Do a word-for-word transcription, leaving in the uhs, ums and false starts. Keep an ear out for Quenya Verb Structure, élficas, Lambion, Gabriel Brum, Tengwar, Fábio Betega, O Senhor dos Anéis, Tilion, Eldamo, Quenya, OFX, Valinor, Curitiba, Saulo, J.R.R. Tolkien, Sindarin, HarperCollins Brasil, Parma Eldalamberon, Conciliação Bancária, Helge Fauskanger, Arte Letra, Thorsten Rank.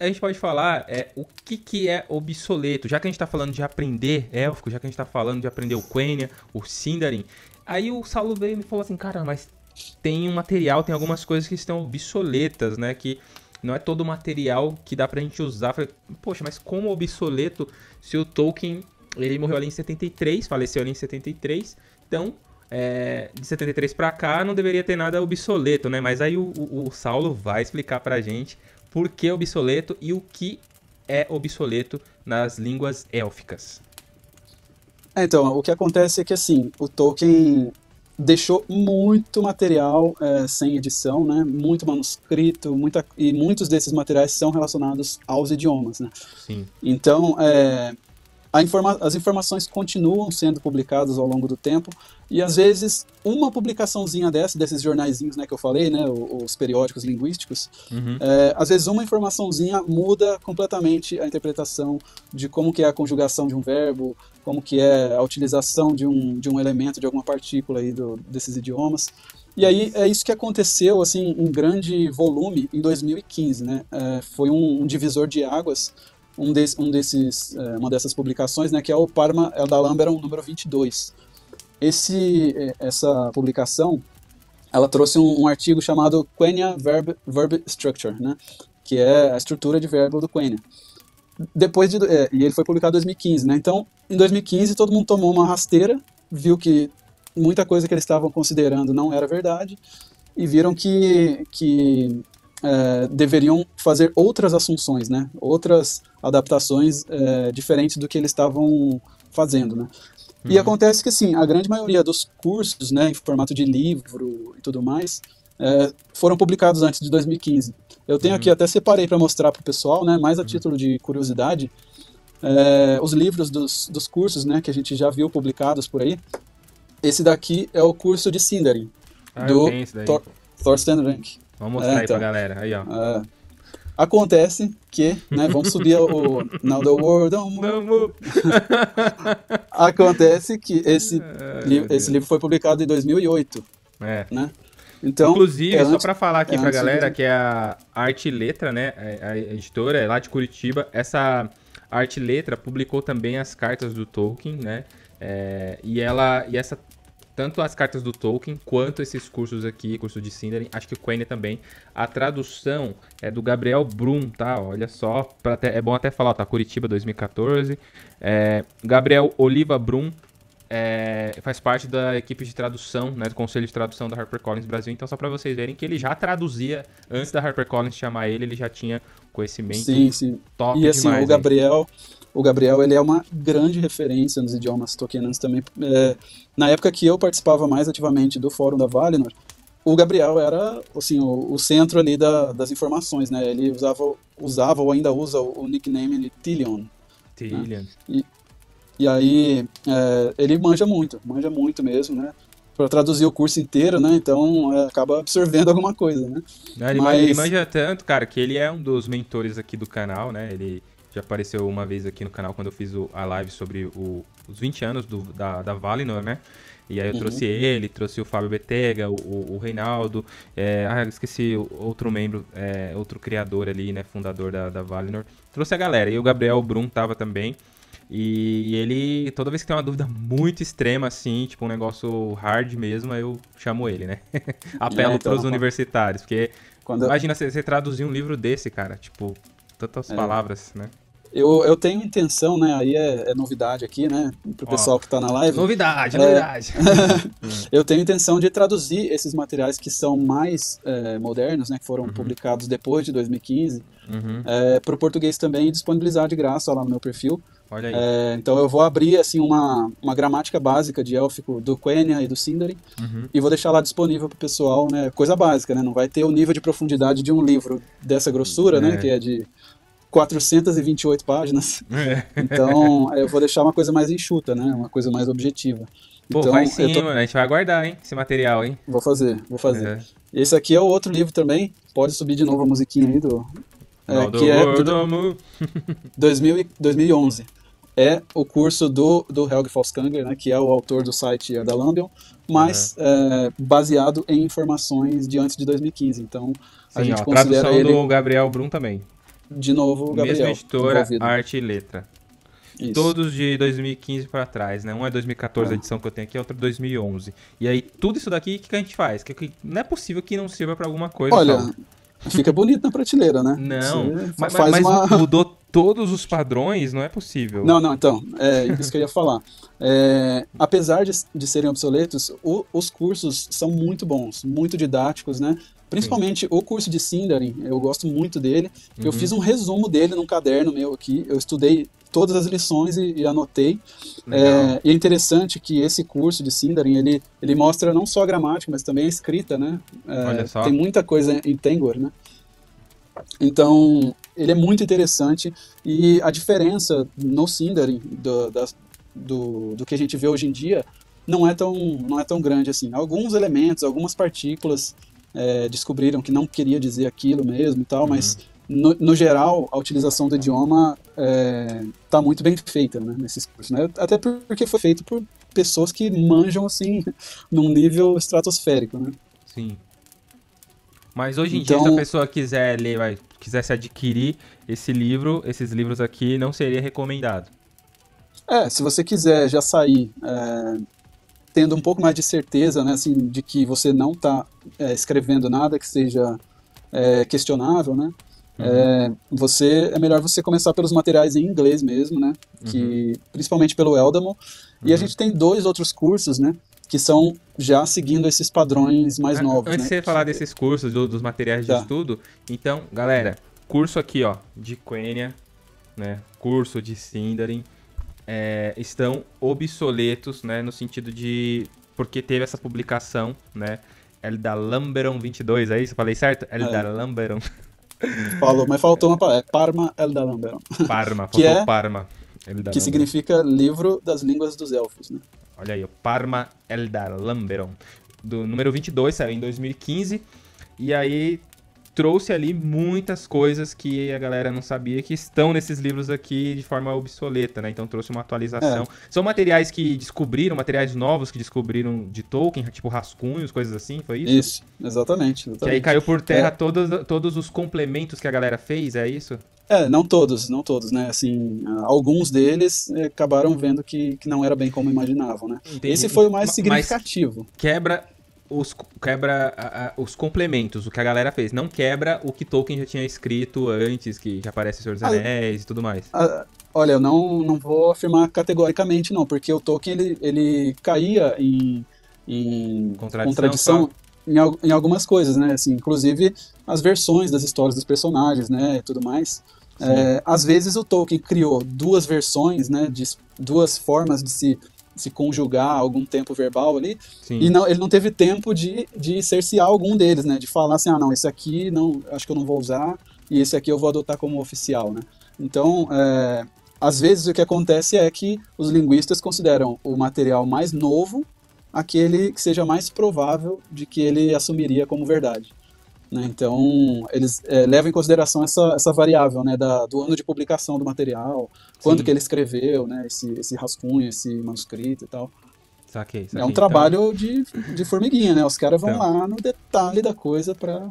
a gente pode falar é o que, que é obsoleto. Já que a gente está falando de aprender élfico, já que a gente está falando de aprender o Quenya, o Sindarin, aí o Saulo veio e me falou assim, cara, mas tem um material, tem algumas coisas que estão obsoletas, né? Que não é todo o material que dá pra gente usar. Falei, poxa, mas como obsoleto se o Tolkien, ele morreu ali em setenta e três, faleceu ali em setenta e três, então... É, de setenta e três para cá não deveria ter nada obsoleto, né? Mas aí o, o, o Saulo vai explicar pra gente por que obsoleto e o que é obsoleto nas línguas élficas. É, então, o que acontece é que assim, o Tolkien deixou muito material é, sem edição, né? Muito manuscrito, muita, e muitos desses materiais são relacionados aos idiomas, né? Sim. Então, é... A informa- as informações continuam sendo publicadas ao longo do tempo, e às vezes uma publicaçãozinha dessa, desses jornaizinhos, né, que eu falei, né, os, os periódicos linguísticos, uhum. é, às vezes uma informaçãozinha muda completamente a interpretação de como que é a conjugação de um verbo, como que é a utilização de um, de um elemento, de alguma partícula aí do, desses idiomas. E aí é isso que aconteceu, assim, um grande volume em dois mil e quinze, né, é, foi um, um divisor de águas. Um de, um desses, uma dessas publicações, né, que é o Parma Eldalamberon número vinte e dois. Esse, essa publicação, ela trouxe um, um artigo chamado Quenya Verb, Verb Structure, né, que é a estrutura de verbo do Quenya. Depois de, é, e ele foi publicado em dois mil e quinze, né, então em dois mil e quinze todo mundo tomou uma rasteira, viu que muita coisa que eles estavam considerando não era verdade, e viram que... que É, deveriam fazer outras assunções, né? Outras adaptações é, diferentes do que eles estavam fazendo, né? Uhum. E acontece que, assim, a grande maioria dos cursos, né, em formato de livro e tudo mais, é, foram publicados antes de dois mil e quinze. Eu tenho uhum. aqui, até separei para mostrar para o pessoal, né, mais a uhum. título de curiosidade, é, os livros dos, dos cursos, né, que a gente já viu publicados por aí. Esse daqui é o curso de Sindarin, ah, do Thor- Thorsten Rank. Vamos mostrar é, aí então, pra galera, aí ó. Uh, acontece que, né, vamos subir o... Now the world don't move. Acontece que esse, ah, li- esse livro foi publicado em dois mil e oito. É. Né? Então, inclusive, é antes, só pra falar aqui é pra galera, de... que é a Arte Letra, né, a editora é lá de Curitiba. Essa Arte Letra publicou também as cartas do Tolkien, né, é, e ela... E essa... Tanto as cartas do Tolkien, quanto esses cursos aqui, curso de Sindarin, acho que o Quenya também. A tradução é do Gabriel Brum, tá? Olha só, pra até, é bom até falar, ó, tá? Curitiba, dois mil e catorze. É, Gabriel Oliva Brum é, faz parte da equipe de tradução, né? Do Conselho de Tradução da HarperCollins Brasil. Então, só pra vocês verem que ele já traduzia, antes da HarperCollins chamar ele, ele já tinha conhecimento sim, sim. top e, demais. E assim, o Gabriel... Hein? O Gabriel, ele é uma grande referência nos idiomas tolkienianos também. É, na época que eu participava mais ativamente do fórum da Valinor, o Gabriel era assim, o, o centro ali da, das informações, né? Ele usava, usava ou ainda usa o, o nickname de Tilion. Tilion. Né? E, e aí é, ele manja muito, manja muito mesmo, né? Para traduzir o curso inteiro, né? Então é, acaba absorvendo alguma coisa, né? Ele, Mas... ele manja tanto, cara, que ele é um dos mentores aqui do canal, né? Ele... Já apareceu uma vez aqui no canal quando eu fiz o, a live sobre o, os vinte anos do, da, da Valinor, né? E aí eu uhum. trouxe ele, trouxe o Fábio Betega, o, o, o Reinaldo, é, ah, esqueci outro membro, é, outro criador ali, né? Fundador da, da Valinor. Trouxe a galera, e o Gabriel Brum tava também. E, e ele, toda vez que tem uma dúvida muito extrema, assim, tipo um negócio hard mesmo, eu chamo ele, né? Apelo é, então, pros universitários, porque quando... imagina você, você traduzir um livro desse, cara, tipo, tantas é. palavras, né? Eu, eu tenho intenção, né, aí é, é novidade aqui, né, pro Ó, pessoal que tá na live. Novidade, é, novidade. Eu tenho intenção de traduzir esses materiais que são mais é, modernos, né, que foram uhum. publicados depois de dois mil e quinze, uhum. é, pro português também e disponibilizar de graça lá no meu perfil. Olha aí. É, então eu vou abrir, assim, uma, uma gramática básica de élfico do Quenya e do Sindarin uhum. e vou deixar lá disponível pro pessoal, né, coisa básica, né, não vai ter o nível de profundidade de um livro dessa grossura, é. né, que é de... quatrocentas e vinte e oito páginas, é. Então eu vou deixar uma coisa mais enxuta, né? Uma coisa mais objetiva. Pô, então, vai sim, eu tô... mano, a gente vai aguardar, hein? Esse material, hein? Vou fazer, vou fazer. É. Esse aqui é o outro livro também, pode subir de novo a musiquinha aí do... É, que do é do... dois mil e onze. É o curso do, do Helge Fauskanger, né? Que é o autor do site da Lambion, mas uhum. é, baseado em informações de antes de dois mil e quinze. Então sim, a gente ó, considera ele... a tradução do Gabriel Brum também. De novo, Gabriel. Mesma editora, envolvido. Arte e Letra. Isso. Todos de dois mil e quinze para trás, né? Um é dois mil e quatorze, ah. a edição que eu tenho aqui, a outra é dois mil e onze. E aí, tudo isso daqui, o que, que a gente faz? Que, que, não é possível que não sirva para alguma coisa. Olha, só. Fica bonito na prateleira, né? Não, Você mas, faz mas uma... mudou todos os padrões, não é possível. Não, não, então, é isso que eu ia falar. É, apesar de, de serem obsoletos, o, os cursos são muito bons, muito didáticos, né? Principalmente Sim. o curso de Sindarin, eu gosto muito dele. Uhum. Eu fiz um resumo dele num caderno meu aqui, eu estudei todas as lições e, e anotei. É, e é interessante que esse curso de Sindarin, ele, ele mostra não só a gramática, mas também a escrita, né? É, Olha só. Tem muita coisa em Tengwar, né? Então, ele é muito interessante. E a diferença no Sindarin do, da, do, do que a gente vê hoje em dia não é tão, não é tão grande assim. Alguns elementos, algumas partículas... É, descobriram que não queria dizer aquilo mesmo e tal, uhum. mas no, no geral a utilização do idioma está é, muito bem feita, né, nesses cursos, né? Até porque foi feito por pessoas que manjam assim num nível estratosférico, né? Sim. Mas hoje em então, dia, se a pessoa quiser ler, vai, quisesse adquirir esse livro, esses livros aqui, não seria recomendado. É, se você quiser já sair é, tendo um pouco mais de certeza, né, assim, de que você não está é, escrevendo nada que seja é, questionável, né? Uhum. É, você, é melhor você começar pelos materiais em inglês mesmo, né? Que, uhum. principalmente pelo Eldamo. Uhum. E a gente tem dois outros cursos, né? Que são já seguindo esses padrões mais ah, novos. Antes de né? você falar desses cursos, do, dos materiais de tá. estudo, então, galera, curso aqui, ó, de Quenya, né? Curso de Sindarin. É, estão obsoletos, né, no sentido de... Porque teve essa publicação, né? Eldalamberon vinte e dois, é isso? Falei certo? Eldalamberon. É. Falou, mas faltou uma palavra. Parma Eldalamberon. Parma, faltou que é, Parma. Eldalamberon. Que significa livro das línguas dos elfos, né? Olha aí, o Parma Eldalamberon. Do número vinte e dois, saiu em dois mil e quinze. E aí... trouxe ali muitas coisas que a galera não sabia que estão nesses livros aqui de forma obsoleta, né? Então trouxe uma atualização. É. São materiais que descobriram, materiais novos que descobriram de Tolkien, tipo rascunhos, coisas assim, foi isso? Isso, exatamente. exatamente. Que aí caiu por terra é. todos, todos os complementos que a galera fez, é isso? É, não todos, não todos, né? Assim, alguns deles acabaram vendo que, que não era bem como imaginavam, né? Entendi. Esse foi o mais significativo. Mas quebra... Os, quebra a, a, os complementos, o que a galera fez. Não quebra o que Tolkien já tinha escrito antes, que já aparece o Senhor dos Anéis e tudo mais. A, olha, eu não, não vou afirmar categoricamente, não, porque o Tolkien ele, ele caía em, em contradição, contradição em, em algumas coisas, né? Assim, inclusive as versões das histórias dos personagens, né? E tudo mais. É, às vezes o Tolkien criou duas versões, né? De, duas formas de se... se conjugar algum tempo verbal ali, Sim. e não, ele não teve tempo de, de cercear algum deles, né, de falar assim, ah não, esse aqui não, acho que eu não vou usar, e esse aqui eu vou adotar como oficial, né. Então, é, às vezes o que acontece é que os linguistas consideram o material mais novo aquele que seja mais provável de que ele assumiria como verdade. Né? Então, eles é, levam em consideração essa, essa variável, né, da, do ano de publicação do material, quando Sim. que ele escreveu, né, esse, esse rascunho, esse manuscrito e tal. Saquei, saquei, é um trabalho então... de, de formiguinha, né? Os caras vão então... lá no detalhe da coisa para